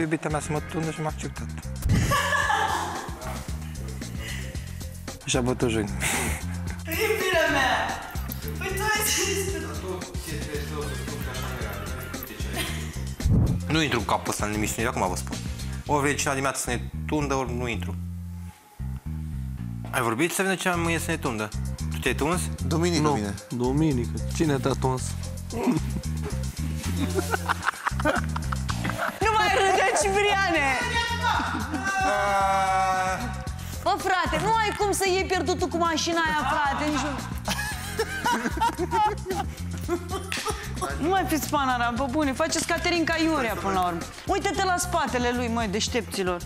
iubita mea să mă tundă și m-a acceptat. Și-a bătut joi. Iubirea mea! Păi tu ai zis că... Nu intru cu capul ăsta în emisiune, acum vă spun. Ori vine cineva dimineața să ne tundă, ori nu intru. Ai vorbit să vină cineva mâine să ne tundă? Tu te-ai tuns? Duminică vine. Duminică. Cine te-a tuns? Nu mai râde, Cipriane! Bă, frate, nu ai cum să iei pierdutul cu mașina aia, frate, nici... Nu mai fiți panara, bă bune, faceți Caterinca Iurea până la urmă. Uite-te la spatele lui, măi, deștepților.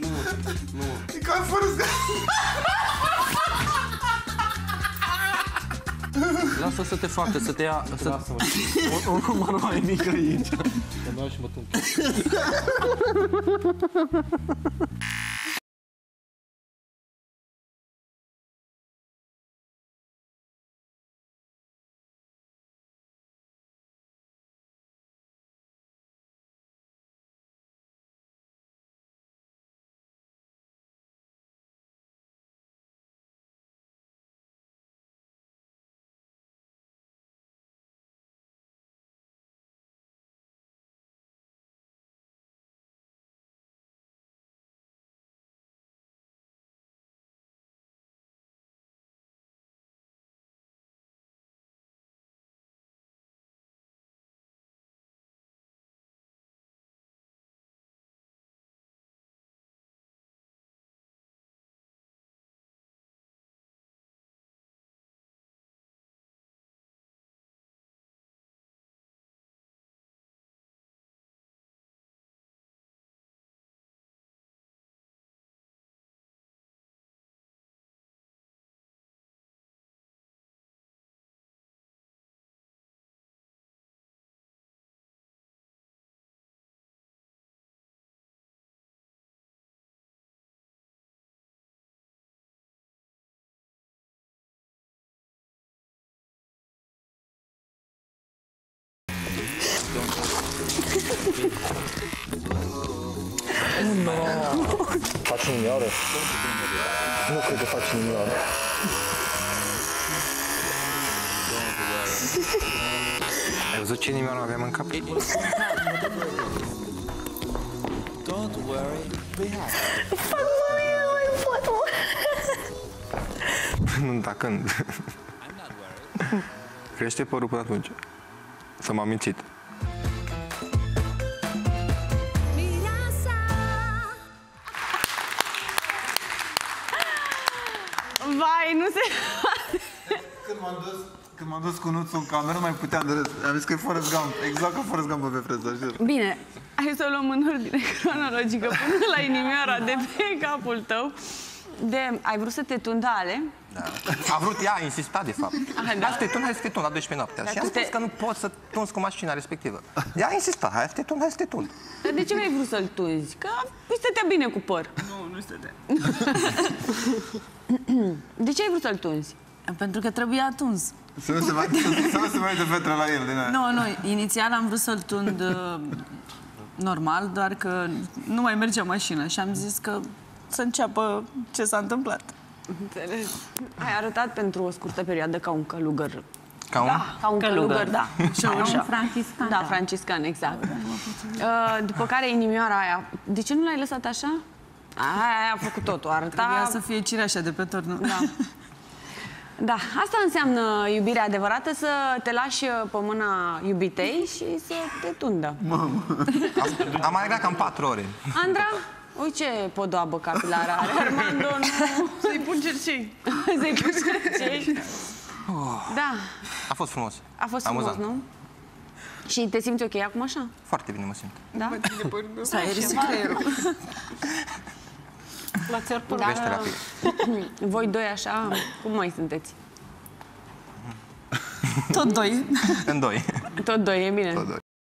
Nu. E ca fără să... Lasă să te facă, să te ia... Lasă-mă. Un număr mai mic aici. Mă dau și mă tâmp. Faci inimioară? Nu cred că faci inimioară. Ai văzut ce inimioară aveam în cap? Don't worry, be happy. Fac mami, nu mai pot, mă! Nu, da, când? Crește părul până atunci. Să m-am mințit. Vai, nu se face. Când m-am dus cu Nuțul în cameră, nu mai puteam de râs. Am zis că e Forrest Gump. Exact ca Forrest Gump pe freză. Bine, hai să o luăm în ordine cronologică. Până la inimioara de pe capul tău. De... Ai vrut să te tundă, Ale? Da. A vrut, ea a insistat, de fapt. Hai să te tund, hai să te tund la 12 noaptea. Și am spus că nu poți să tunzi cu mașina respectivă. Ea a insistat, hai să te tund, hai să te tund. Dar de ce n-ai vrut să-l tunzi? Că nu-i stătea bine cu păr. Nu-i stătea. De ce ai vrut să-l tunzi? Pentru că trebuia tuns. Să nu se mai uită fetră la el. Nu, inițial am vrut să-l tund normal, doar că nu mai mergea mașina și am zis că să înceapă ce s-a întâmplat. Înțeles. Ai arătat pentru o scurtă perioadă ca un călugăr. Ca un? Da, ca un călugăr, da. Ca un franciscan. Da, franciscan, exact. După care inimioara aia... De ce nu l-ai lăsat așa? Aia a făcut totul, arăta... Trebuia să fie cireașa de pe turnul. Da. Da, asta înseamnă iubirea adevărată, să te lași pe mâna iubitei și să te tundă. Mamă! Am mai agrat cam 4 ore. Andra? Ui ce podoabă capilară are, Armando, nu... Să-i pun cercei. Să-i pun cercei. Da. A fost frumos. A fost frumos, nu? Și te simți ok acum așa? Foarte bine mă simt. Da? S-a aerisit creierul. L-ați ierput. Voi doi așa, cum mai sunteți? Tot doi. În doi. Tot doi, e bine.